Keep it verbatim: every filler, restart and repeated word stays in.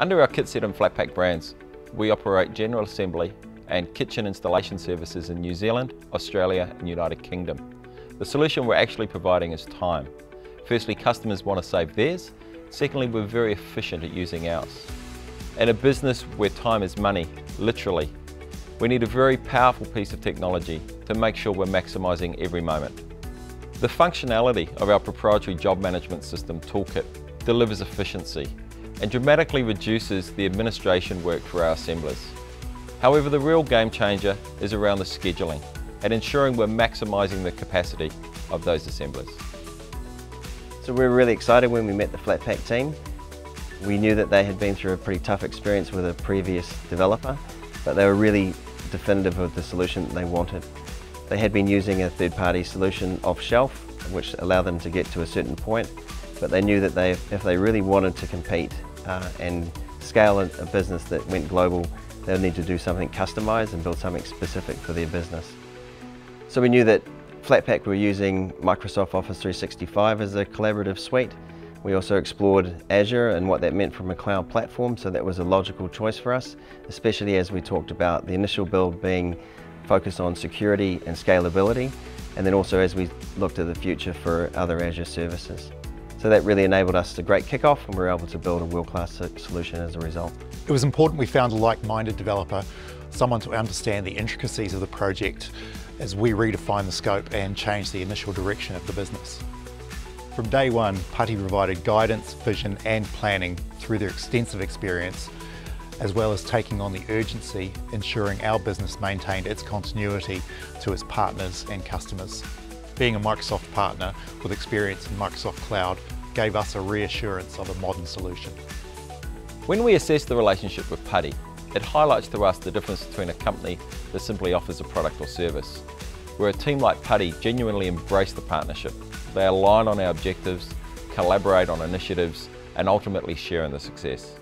Under our KitSet and Flatpack brands, we operate general assembly and kitchen installation services in New Zealand, Australia and United Kingdom. The solution we're actually providing is time. Firstly, customers want to save theirs. Secondly, we're very efficient at using ours. In a business where time is money, literally, we need a very powerful piece of technology to make sure we're maximising every moment. The functionality of our proprietary job management system toolkit delivers efficiency and dramatically reduces the administration work for our assemblers. However, the real game changer is around the scheduling and ensuring we're maximising the capacity of those assemblers. So we were really excited when we met the Flatpack team. We knew that they had been through a pretty tough experience with a previous developer, but they were really definitive of the solution that they wanted. They had been using a third-party solution off-shelf, which allowed them to get to a certain point, but they knew that they, if they really wanted to compete uh, and scale a business that went global, they would need to do something customized and build something specific for their business. So we knew that Flatpack were using Microsoft Office three sixty-five as a collaborative suite. We also explored Azure and what that meant from a cloud platform, so that was a logical choice for us, especially as we talked about the initial build being focused on security and scalability, and then also as we looked at the future for other Azure services. So that really enabled us a great kickoff, and we were able to build a world-class solution as a result. It was important we found a like-minded developer, someone to understand the intricacies of the project as we redefine the scope and change the initial direction of the business. From day one, Putti provided guidance, vision and planning through their extensive experience, as well as taking on the urgency, ensuring our business maintained its continuity to its partners and customers. Being a Microsoft partner with experience in Microsoft Cloud gave us a reassurance of a modern solution. When we assess the relationship with Putti, it highlights to us the difference between a company that simply offers a product or service, where a team like Putti genuinely embrace the partnership. They align on our objectives, collaborate on initiatives, and ultimately share in the success.